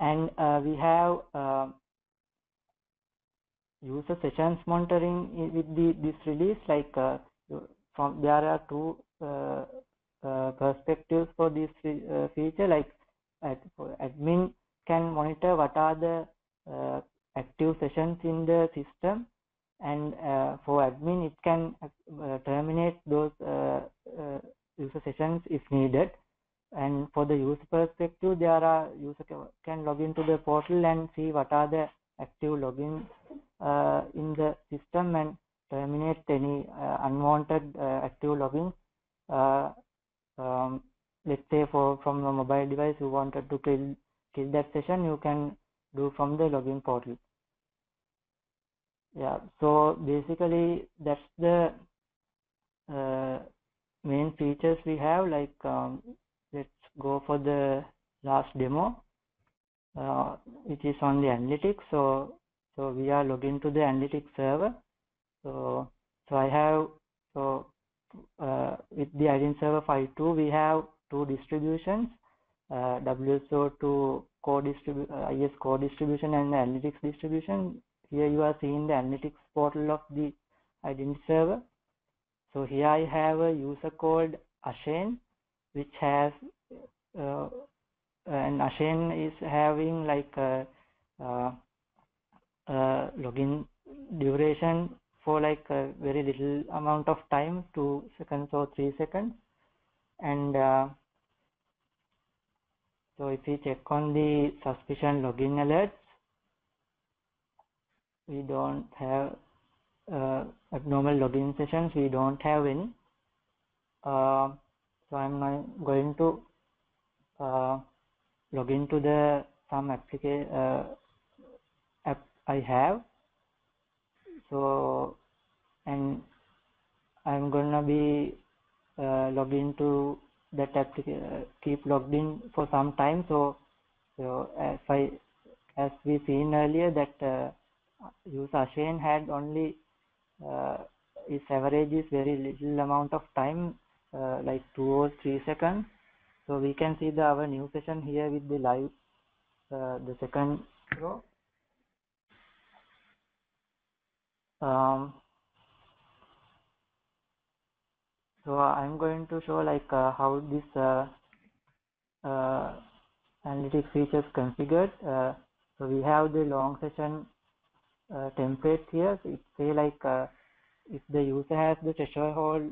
And we have user sessions monitoring with this release. Like there are two perspectives for this feature. Like admin can monitor what are the active sessions in the system, and for admin it can terminate those user sessions if needed. And for the user perspective, there are user can log into the portal and see what are the active logins in the system and terminate any unwanted active logins. Let's say from a mobile device you wanted to kill that session, you can do from the login portal. Yeah, so basically that's the main features we have. Like let's go for the last demo, which is on the analytics. So we are logged into the analytics server. With the IDEN server 5.2, we have two distributions, WSO2 IS core distribution and analytics distribution. Here you are seeing the analytics portal of the IDEN server. So here I have a user called Ashen, which has and Ashen is having like a login duration for like a very little amount of time, 2 seconds or 3 seconds. And so if we check on the suspicion login alerts, we don't have abnormal login sessions. We don't have any. So I'm now going to log into the some application app I have. So and I'm gonna be logged into that application, keep logged in for some time. So as we seen earlier, that user Shane had only his average is very little amount of time, like 2 or 3 seconds. So we can see our new session here with the live, the second row. So I'm going to show like how this analytics features configured. So we have the long session template here. So it say like if the user has the threshold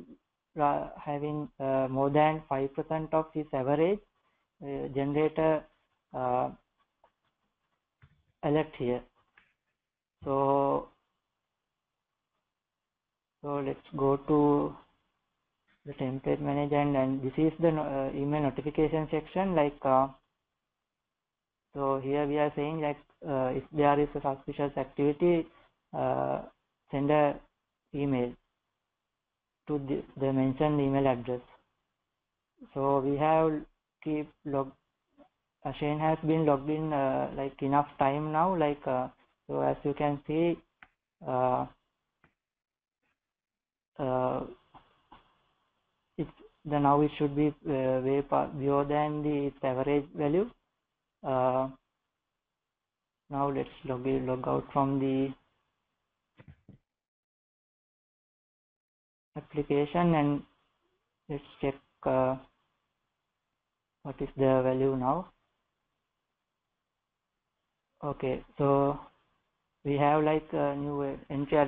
having more than 5% of his average, generate a alert here. So let's go to the template manager, and this is the email notification section. Like so here we are saying like if there is a suspicious activity, send a email to the mentioned email address. So we have keep log. Shane has been logged in like enough time now. Like so as you can see, now it should be way below than its average value. Now let's log out from the application and let's check what is the value now. Okay, so we have like a new entry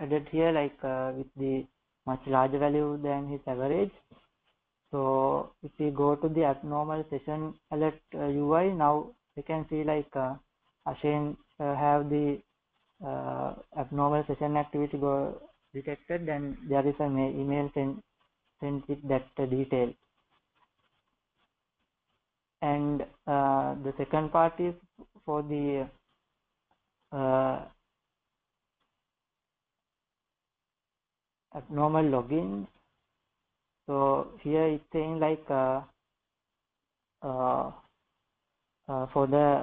added here, like with the much larger value than his average. So if we go to the abnormal session alert UI, now we can see like Ashen have the abnormal session activity detected, and there is an email sent with that detail. And the second part is for the normal logins. So here it's saying like for the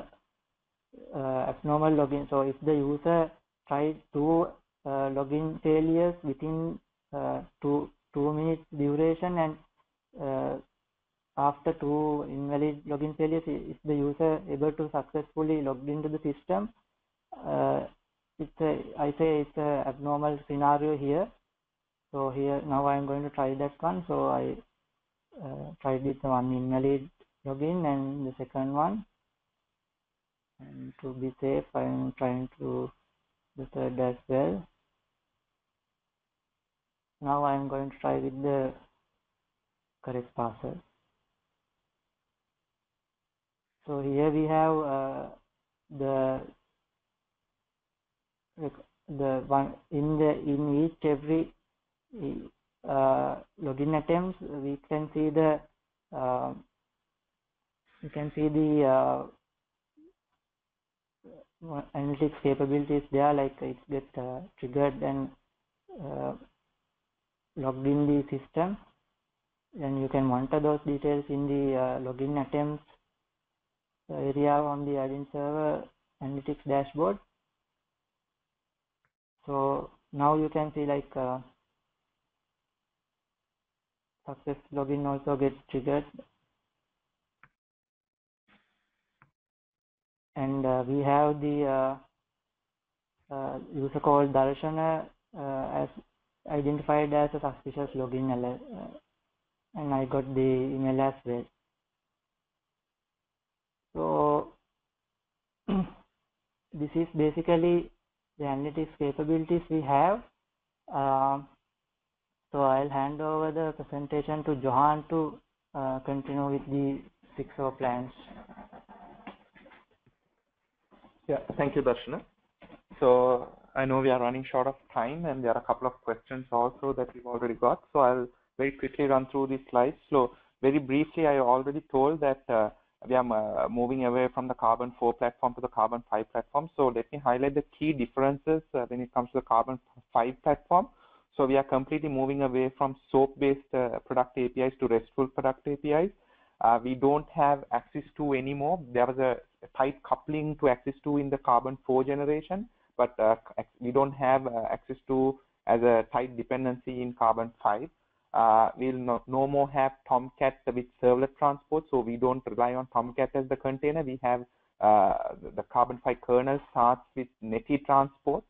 abnormal login. So if the user tried two login failures within 2 minutes duration, and after 2 invalid login failures, if the user able to successfully log into the system, I say it's a abnormal scenario here. So here now I'm going to try that one. So I tried with the one invalid login and the second one, and to be safe I'm trying to the third as well. Now I'm going to try with the correct password. So here we have the one in each every login attempts we can see the analytics capabilities there, like it gets triggered and logged in the system, and you can monitor those details in the login attempts area on the Identity Server analytics dashboard. So now you can see like success login also gets triggered, and we have the user called Darshana as identified as a suspicious login alert, and I got the email as well. So this is basically the analytics capabilities we have. So I'll hand over the presentation to Johann to continue with the 6.0 plans. Yeah, thank you, Darshana. So I know we are running short of time, and there are a couple of questions also that we've already got. So I'll very quickly run through these slides. So very briefly, I already told that we are moving away from the Carbon 4 platform to the Carbon 5 platform. So let me highlight the key differences when it comes to the Carbon 5 platform. So we are completely moving away from SOAP-based product APIs to RESTful product APIs. We don't have Access2 anymore. There was a tight coupling to Access2 in the Carbon 4 generation, but we don't have Access2 as a tight dependency in Carbon 5. We'll no more have Tomcat with servlet transport, so we don't rely on Tomcat as the container. We have the Carbon 5 kernel starts with native transport,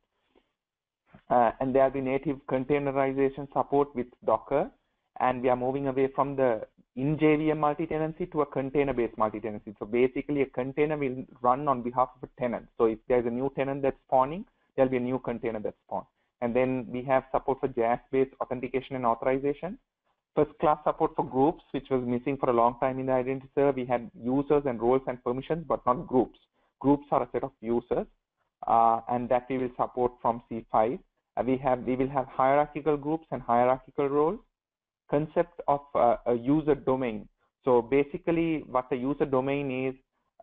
and there will be native containerization support with Docker, and we are moving away from the in-JVM multi-tenancy to a container-based multi-tenancy. So basically, a container will run on behalf of a tenant. So if there's a new tenant that's spawning, there'll be a new container that's spawned. And then we have support for JACML-based authentication and authorization. First-class support for groups, which was missing for a long time in the Identity Server. We had users and roles and permissions, but not groups. Groups are a set of users, and that we will support from C5. We will have hierarchical groups and hierarchical roles. Concept of a user domain. So basically what the user domain is,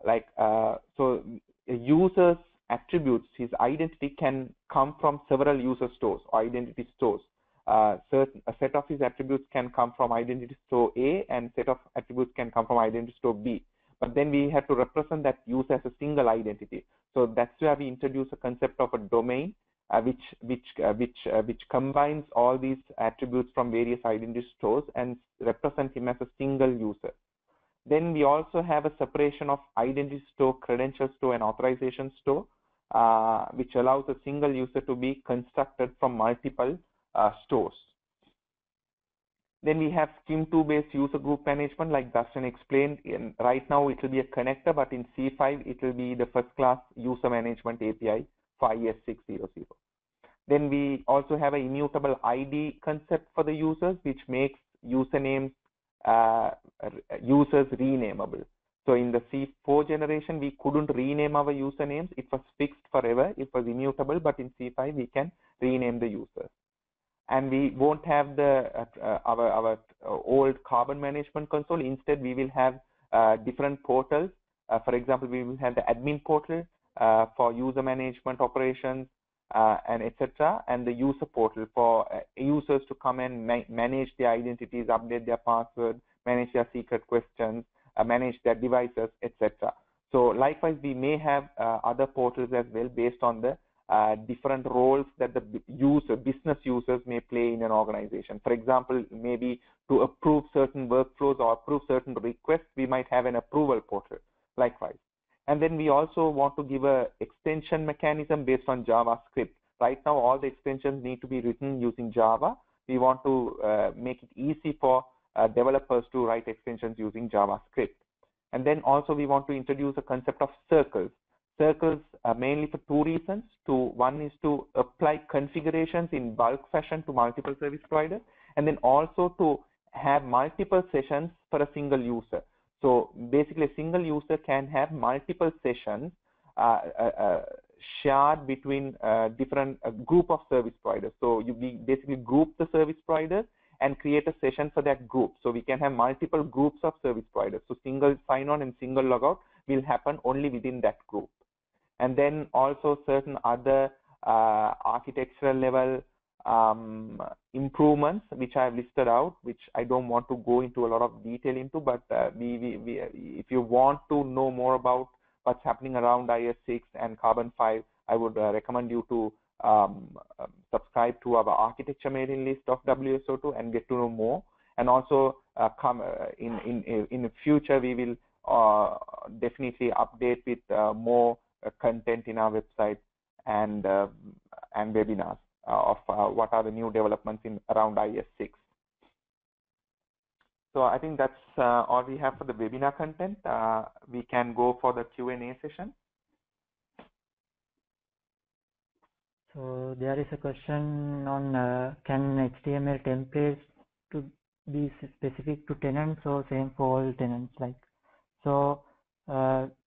like so a user's attributes, his identity can come from several user stores or identity stores. A set of his attributes can come from identity store A, and set of attributes can come from identity store B. But then we have to represent that user as a single identity. So that's where we introduce a concept of a domain, which combines all these attributes from various identity stores and represent him as a single user. Then we also have a separation of identity store, credential store, and authorization store, which allows a single user to be constructed from multiple stores. Then we have Scheme 2 based user group management, like Darshana explained. And right now it will be a connector, but in C5 it will be the first class user management API. IS600. Then we also have an immutable ID concept for the users, which makes usernames users renameable. So in the C4 generation, we couldn't rename our usernames. It was fixed forever. It was immutable, but in C5 we can rename the users. And we won't have the our old Carbon management console. Instead, we will have different portals. For example, we will have the admin portal for user management operations, and etc., and the user portal for users to come and manage their identities, update their password, manage their secret questions, manage their devices, etc. So likewise, we may have other portals as well based on the different roles that the business users may play in an organization. For example, maybe to approve certain workflows or approve certain requests, we might have an approval portal, likewise. And then we also want to give an extension mechanism based on JavaScript. Right now, all the extensions need to be written using Java. We want to make it easy for developers to write extensions using JavaScript. And then also we want to introduce a concept of circles. Circles are mainly for two reasons. One is to apply configurations in bulk fashion to multiple service providers, and then also to have multiple sessions for a single user. So basically, a single user can have multiple sessions shared between different group of service providers. So you basically group the service providers and create a session for that group. So we can have multiple groups of service providers. So single sign-on and single logout will happen only within that group. And then also certain other architectural level improvements, which I have listed out, which I don't want to go into a lot of detail into, but if you want to know more about what's happening around IS6 and Carbon 5, I would recommend you to subscribe to our architecture mailing list of WSO2 and get to know more. And also in the future, we will definitely update with more content in our website and webinars of what are the new developments in around IS6. So I think that's all we have for the webinar content. We can go for the Q&A session. So there is a question on can HTML templates to be specific to tenants or same for all tenants? Like, so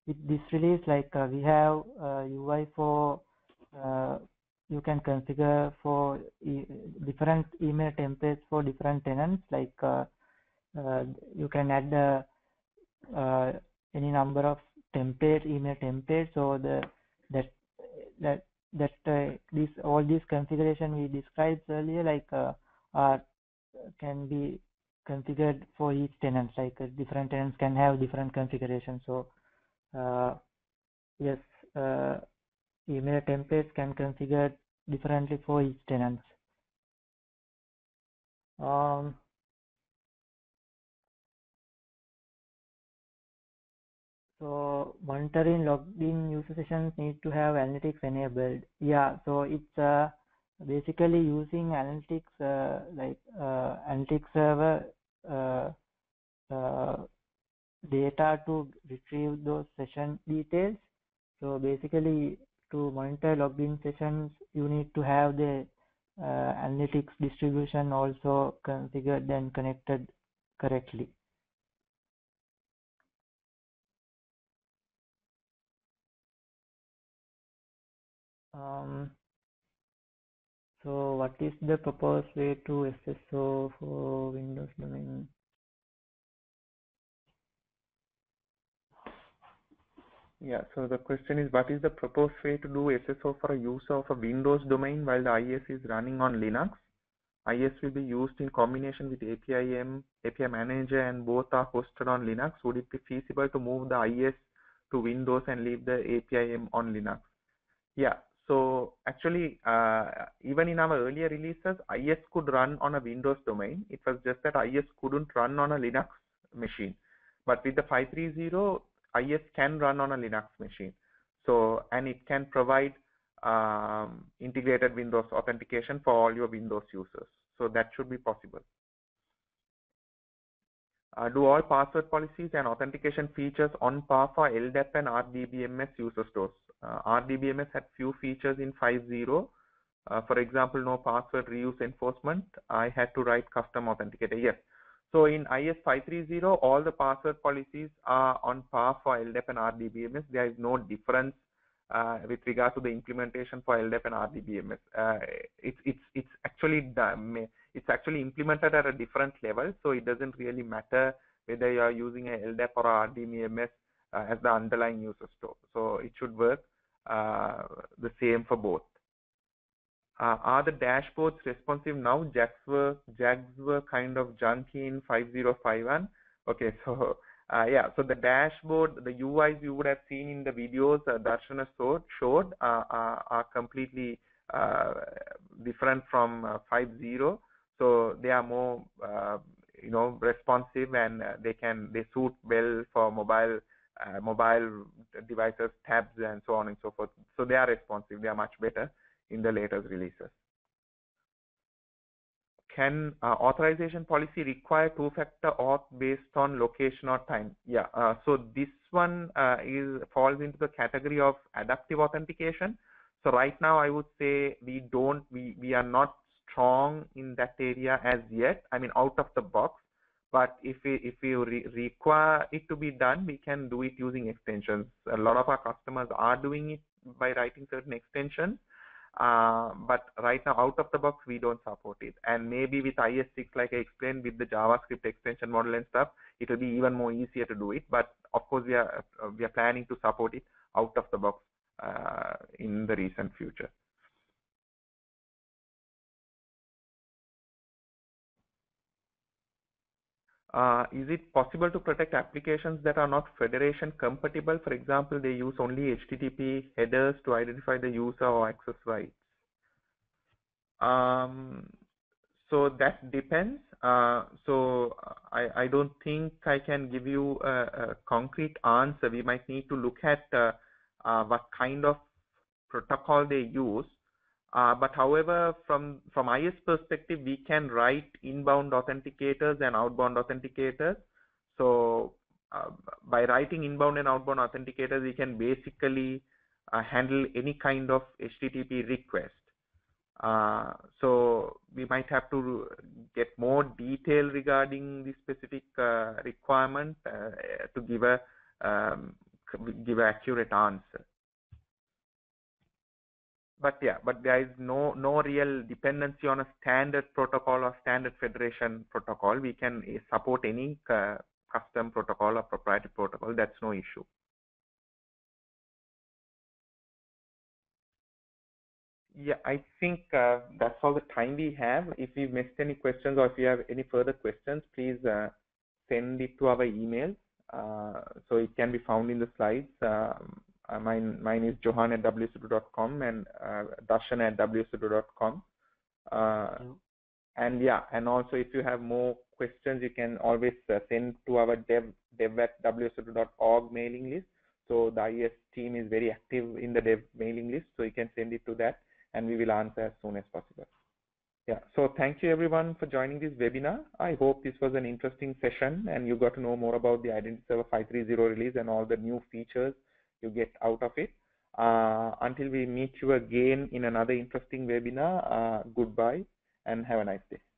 with this release, like we have UI for you can configure for different email templates for different tenants. Like you can add any number of templates, email templates, or the that all this configuration we described earlier, like can be configured for each tenant. Like different tenants can have different configurations. So yes, email templates can configure differently for each tenant. So monitoring logged-in user sessions need to have analytics enabled. Yeah, so it's basically using analytics analytics server data to retrieve those session details. So basically, to monitor logged-in sessions, you need to have the analytics distribution also configured and connected correctly. So what is the proposed way to SSO for Windows domain? Yeah, so the question is, what is the proposed way to do SSO for a user of a Windows domain while the IS is running on Linux? IS will be used in combination with APIM, API Manager, and both are hosted on Linux. Would it be feasible to move the IS to Windows and leave the APIM on Linux? Yeah, so actually, even in our earlier releases, IS could run on a Windows domain. It was just that IS couldn't run on a Linux machine. But with the 5.3.0, IS can run on a Linux machine. So, and it can provide integrated Windows authentication for all your Windows users. So that should be possible. Do all password policies and authentication features on par for LDAP and RDBMS user stores? RDBMS had few features in 5.0. For example, no password reuse enforcement. I had to write custom authenticator. Yes. So in IS 5.3.0, all the password policies are on par for LDAP and RDBMS. There is no difference with regard to the implementation for LDAP and RDBMS. It's actually implemented at a different level, so it doesn't really matter whether you are using a LDAP or a RDBMS as the underlying user store. So it should work the same for both. Are the dashboards responsive now? Jags were kind of junky in 5.0.5.1. Okay, so yeah, so the dashboard, the UIs you would have seen in the videos Darshana showed are completely different from 5.0. So they are more, you know, responsive, and they suit well for mobile devices, tabs, and so on and so forth. So they are responsive. They are much better in the latest releases. Can authorization policy require two-factor auth based on location or time? Yeah, so this one falls into the category of adaptive authentication. So right now I would say we are not strong in that area as yet. I mean, out of the box. But if we require it to be done, we can do it using extensions. A lot of our customers are doing it by writing certain extensions. But right now, out of the box, we don't support it. And maybe with IS6, like I explained, with the JavaScript extension model and stuff, it will be even more easier to do it. But of course, we are planning to support it out of the box in the recent future. Is it possible to protect applications that are not federation compatible? For example, they use only HTTP headers to identify the user or access rights. So that depends. So I don't think I can give you a concrete answer. We might need to look at what kind of protocol they use. But however, from IS perspective, we can write inbound authenticators and outbound authenticators. So by writing inbound and outbound authenticators, we can basically handle any kind of HTTP request. So we might have to get more detail regarding the specific requirement to give a give an accurate answer. But yeah, but there is no real dependency on a standard protocol or standard federation protocol. We can support any custom protocol or proprietary protocol. That's no issue. Yeah, I think that's all the time we have. If we missed any questions or if you have any further questions, please send it to our email. So it can be found in the slides. Mine is johann@wso2.com and darshana@wso2.com. And yeah, and also if you have more questions, you can always send to our dev@wso2.org mailing list. So the IS team is very active in the dev mailing list, so you can send it to that, and we will answer as soon as possible. Yeah, so thank you everyone for joining this webinar. I hope this was an interesting session and you got to know more about the Identity Server 5.3.0 release and all the new features you get out of it. Until we meet you again in another interesting webinar, goodbye and have a nice day.